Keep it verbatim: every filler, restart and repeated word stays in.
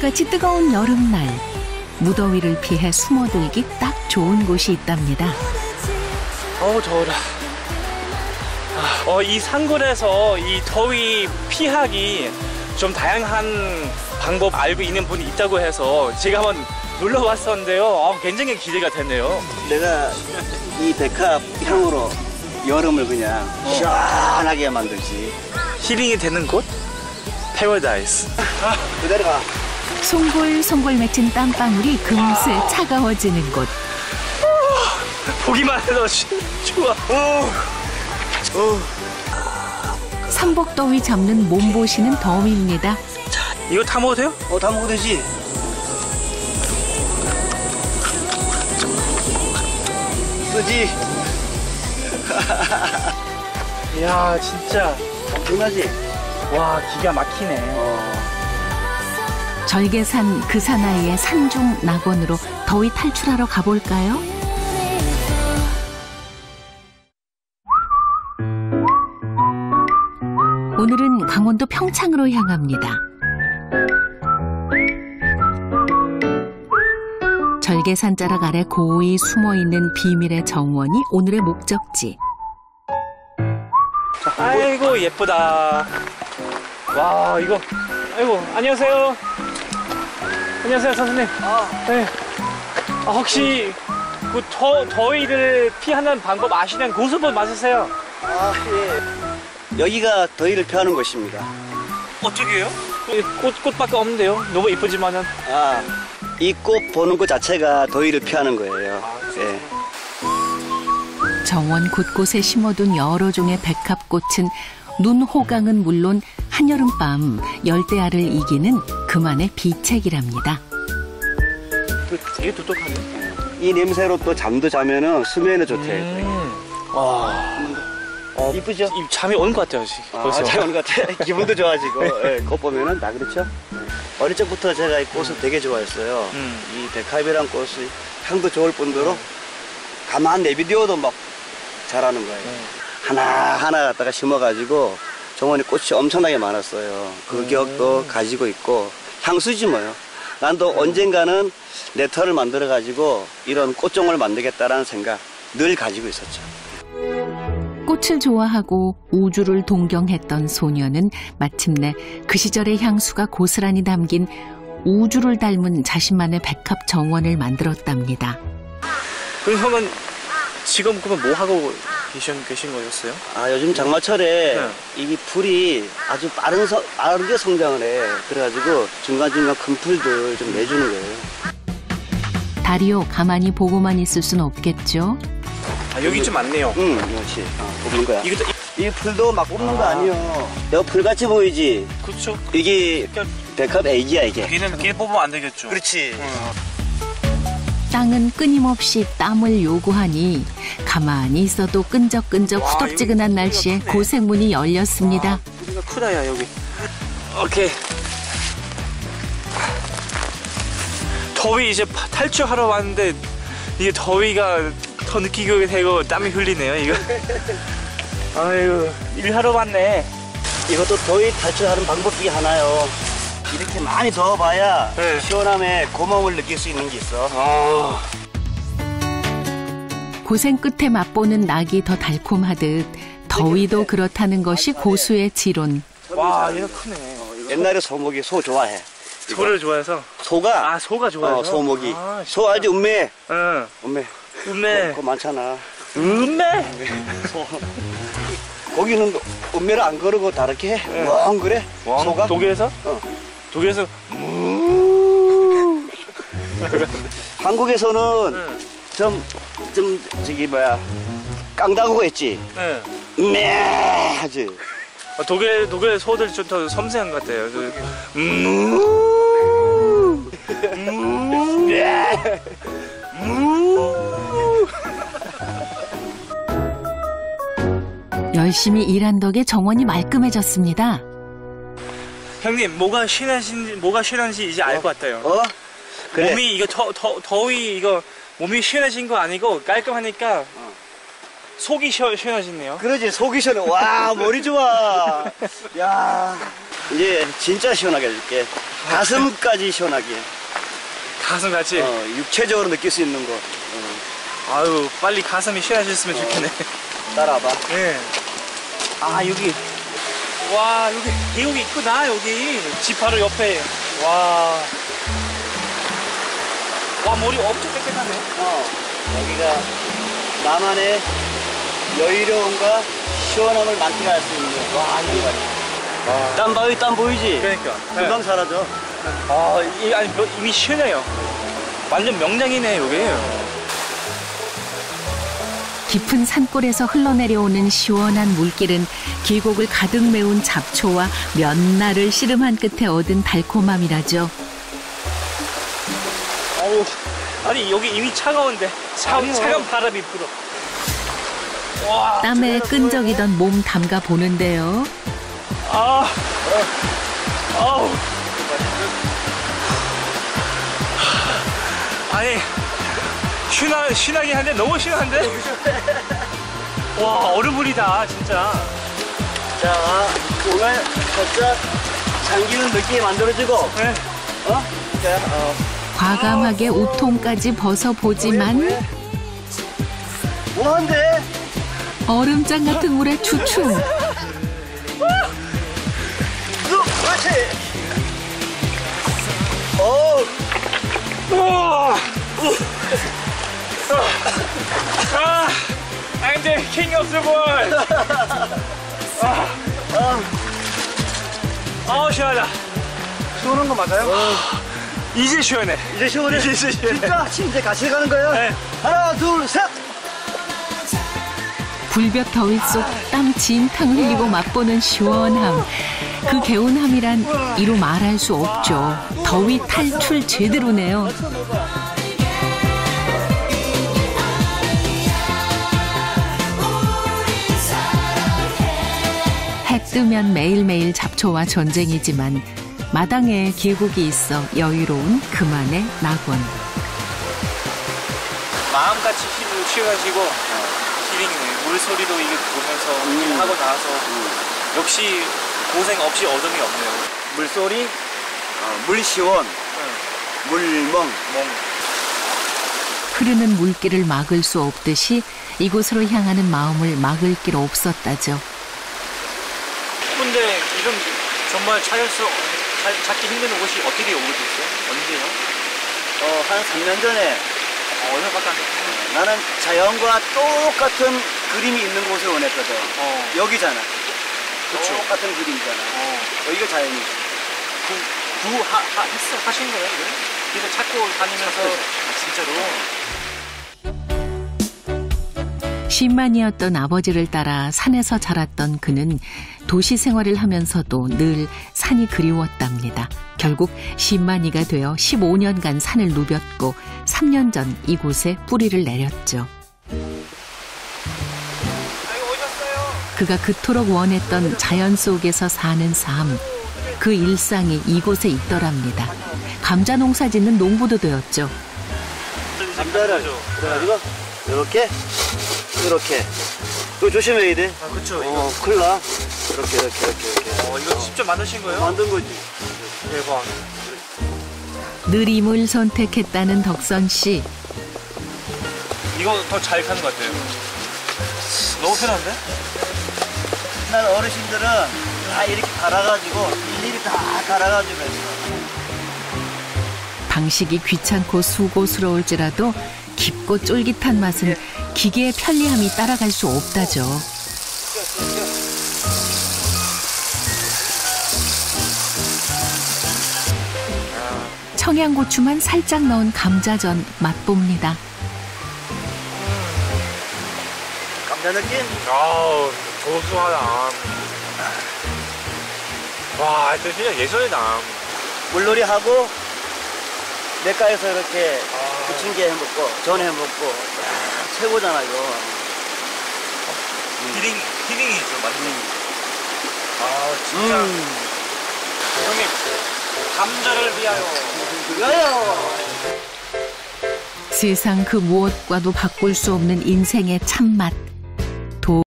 달같이 뜨거운 여름날, 무더위를 피해 숨어들기 딱 좋은 곳이 있답니다. 어우, 더워라. 아, 어, 이 산골에서 이 더위 피하기 좀 다양한 방법 알고 있는 분이 있다고 해서 제가 한번 놀러 왔었는데요. 아, 굉장히 기대가 됐네요. 내가 이 백합 향으로 여름을 그냥 시원하게 만들지. 힐링이 되는 곳? 패러다이스. 아, 기다려봐. 송골송골 맺힌 땀방울이 금슬 차가워지는 곳. 보기만 해도 좋아. 오. 오. 삼복더위 잡는 몸보시는 덤입니다. 이거 다 먹어도 돼요? 어, 다 먹어도 되지. 쓰지. 이야, 진짜 엄청나지? 와, 기가 막히네. 어. 절개산 그 사나이의 산중 낙원으로 더위 탈출하러 가볼까요? 오늘은 강원도 평창으로 향합니다. 절개산 자락 아래 고이 숨어있는 비밀의 정원이 오늘의 목적지. 아이고, 예쁘다. 와, 이거. 아이고, 안녕하세요. 안녕하세요, 선생님. 아, 네. 아, 혹시 그 더, 더위를 피하는 방법 아시는 고수분 맞으세요? 아, 예. 여기가 더위를 피하는 곳입니다. 어떻게 해요? 꽃, 꽃밖에 없는데요. 너무 이쁘지만은. 아, 이 꽃 보는 것 자체가 더위를 피하는 거예요. 아, 예. 정원 곳곳에 심어둔 여러 종의 백합꽃은 눈호강은 물론 한여름밤 열대야를 이기는 그만의 비책이랍니다. 되게 똑똑하네. 이 냄새로 또 잠도 자면은 수면에 좋대요. 음. 와, 어, 이쁘죠? 이, 잠이 오는 것 같아요, 지금. 벌써. 아, 잠이 오는 것 같아요. 기분도 좋아지고. 네, 꽃 보면은 다 그렇죠? 네. 어릴 적부터 제가 이 꽃을 음. 되게 좋아했어요. 음. 이 백합이란 꽃이 향도 좋을 뿐더러 음. 가만 내비디어도 막 자라는 거예요. 음. 하나하나 갖다가 심어가지고 정원에 꽃이 엄청나게 많았어요. 그 음. 기억도 가지고 있고 향수지 뭐요. 난 또 음. 언젠가는 내 터를 만들어가지고 이런 꽃종을 만들겠다라는 생각 늘 가지고 있었죠. 꽃을 좋아하고 우주를 동경했던 소녀는 마침내 그 시절의 향수가 고스란히 담긴 우주를 닮은 자신만의 백합 정원을 만들었답니다. 그럼 형은 지금 그러면 뭐 하고 계신, 계신 거였어요? 아, 요즘 장마철에 네. 이게 풀이 아주 빠른 서, 빠르게 성장을 해. 그래가지고 중간중간 큰 풀들 좀 내주는 거예요. 다리요, 가만히 보고만 있을 순 없겠죠? 아, 여기 좀 많네요. 응, 그렇지. 어, 뽑는 거야. 이것도, 이... 이 풀도 막 뽑는 아. 거 아니에요. 이거 풀같이 보이지? 그렇죠. 이게 백합 애기야, 이게. 걔는 걔 뽑으면 안 되겠죠. 그렇지. 어. 땅은 끊임없이 땀을 요구하니 가만히 있어도 끈적끈적 와, 후덥지근한 날씨에 고생문이 열렸습니다. 우리가 크다야 여기. 오케이. 더위 이제 탈출하러 왔는데 이게 더위가 더 느끼게 되고 땀이 흘리네요 이거. 아이고, 일하러 왔네. 이것도 더위 탈출하는 방법이 하나요. 이렇게 많이 더워봐야 네. 시원함에 고마움을 느낄 수 있는 게 있어. 아. 고생 끝에 맛보는 낙이 더 달콤하듯 더위도 그렇다는 것이 고수의 지론. 와, 얘가 크네. 옛날에 소목이 소 좋아해. 소를 이거. 좋아해서? 소가? 아, 소가 좋아해서? 어, 소목이. 아, 소 아주 음매. 응. 음매. 음매. 그거 많잖아. 음매? 소. 거기는 음매를 안 거르고 다르게 해. 네. 왕 그래? 왕? 소가? 독일에서? 어. 독일에서 음 한국에서는 좀 좀 네. 저기 뭐야 깡다구가 있지. 네. 네 하지. 아, 독일 독일 소들 좀 더 섬세한 것 같아요. 음. 음. 네. 열심히 일한 덕에 정원이 말끔해졌습니다. 형님, 뭐가 싫은지, 뭐가 싫은지 이제 알 것 어? 같아요. 어? 그래. 몸이 이거 더, 더, 더위 이거 몸이 시원해진 거 아니고 깔끔하니까 어. 속이 시원해지네요. 그러지, 속이 시원해. 와, 머리 좋아. 야, 이제 진짜 시원하게 해줄게. 가슴까지 시원하게. 가슴같이? 어, 육체적으로 느낄 수 있는 거. 어. 아유, 빨리 가슴이 시원해졌으면 어. 좋겠네. 따라와봐. 예. 네. 아, 여기. 와, 여기 계곡이 있구나, 여기. 집 바로 옆에. 와. 와, 머리 엄청 깨끗하네. 어. 여기가 나만의 여유로움과 시원함을 만끽할 수 있는. 와, 이게 말이야. 땀 바위 땀 보이지? 그러니까 금방 네. 사라져. 아, 이, 아니, 이미 시원해요. 완전 명량이네 여기. 깊은 산골에서 흘러내려오는 시원한 물길은 계곡을 가득 메운 잡초와 면나를 씨름한 끝에 얻은 달콤함이라죠. 어우, 아니 여기 이미 차가운데 차가운, 차가운 바람이 불어. 와, 땀에 끈적이던 몸 담가 보는데요. 아, 아우. 아니, 신나, 신나긴 한데, 너무 신나한데? 와, 얼음물이다, 진짜. 자, 오늘 각자 잠기는 느낌이 만들어지고, 네. 어? 자, 어. 과감하게 옷통까지 벗어보지만, 뭐한데? 얼음장 같은 물에 추추. 어. 어. 아. I'm the king of the world. 아. 아. 아, 시원하다. 시원한 거 맞아요? 어. 이제 시원해. 이제 시원해. 이제 시원해. 진짜 침대 같이 가는 거예요? 네. 하나, 둘, 셋. 불볕 더위 속 땀 진탕 흘리고 맛보는 시원함. 그 개운함이란 이루 말할 수 없죠. 더위 탈출 제대로네요. 해 뜨면 매일매일 잡초와 전쟁이지만 마당에 계곡이 있어 여유로운 그만의 낙원. 마음같이 힘을 취해가지고 힐링이네. 물소리도 이게 보면서 음. 하고 나서 음. 역시 고생 없이 어둠이 없네요. 물소리, 어, 물시원, 응. 물멍. 멍. 흐르는 물길을 막을 수 없듯이 이곳으로 향하는 마음을 막을 길 없었다죠. 근데 이런 정말 찾을 수, 찾기 힘든 곳이 어떻게 오게 됐어요? 언제요? 어, 한 삼 년 전에. 어, 얼마밖에 안 됐어요? 나는 자연과 똑같은 그림이 있는 곳을 원했거든. 어. 여기잖아. 그쵸. 똑같은 그림이잖아. 어. 여기가 자연이지. 구, 구, 하, 하, 했어. 하신 거예요? 그래서 찾고 다니면서. 진짜로. 심만이었던 아버지를 따라 산에서 자랐던 그는 도시 생활을 하면서도 늘 산이 그리웠답니다. 결국 심만이가 되어 십오 년간 산을 누볐고 삼 년 전 이곳에 뿌리를 내렸죠. 그가 그토록 원했던 자연 속에서 사는 삶, 그 일상이 이곳에 있더랍니다. 감자 농사 짓는 농부도 되었죠. 감자를 그래가지고 이렇게, 이렇게. 이거 조심해야 돼. 아, 그렇죠. 어, 큰일 나. 이렇게, 이렇게, 이렇게, 이렇게. 어, 이거 직접 만드신 거예요? 만든 거지. 대박. 느림을 선택했다는 덕선 씨. 이거 더 잘 가는 것 같아요. 너무 편한데? 옛날 어르신들은 다 이렇게 갈아가지고 일일이 다 갈아가지고 했어. 방식이 귀찮고 수고스러울지라도 깊고 쫄깃한 맛은 기계의 편리함이 따라갈 수 없다죠. 청양고추만 살짝 넣은 감자전 맛봅니다. 감자 느낌? 아우, 고소하다. 와, 진짜 예술이다. 물놀이하고 냇가에서 이렇게 부침개 해먹고 전 해먹고. 야, 최고잖아 이거. 음. 히링, 히링이죠, 맞는. 음. 아, 진짜. 음. 형님, 감자를 위하여. 위하여. 세상 그 무엇과도 바꿀 수 없는 인생의 참맛.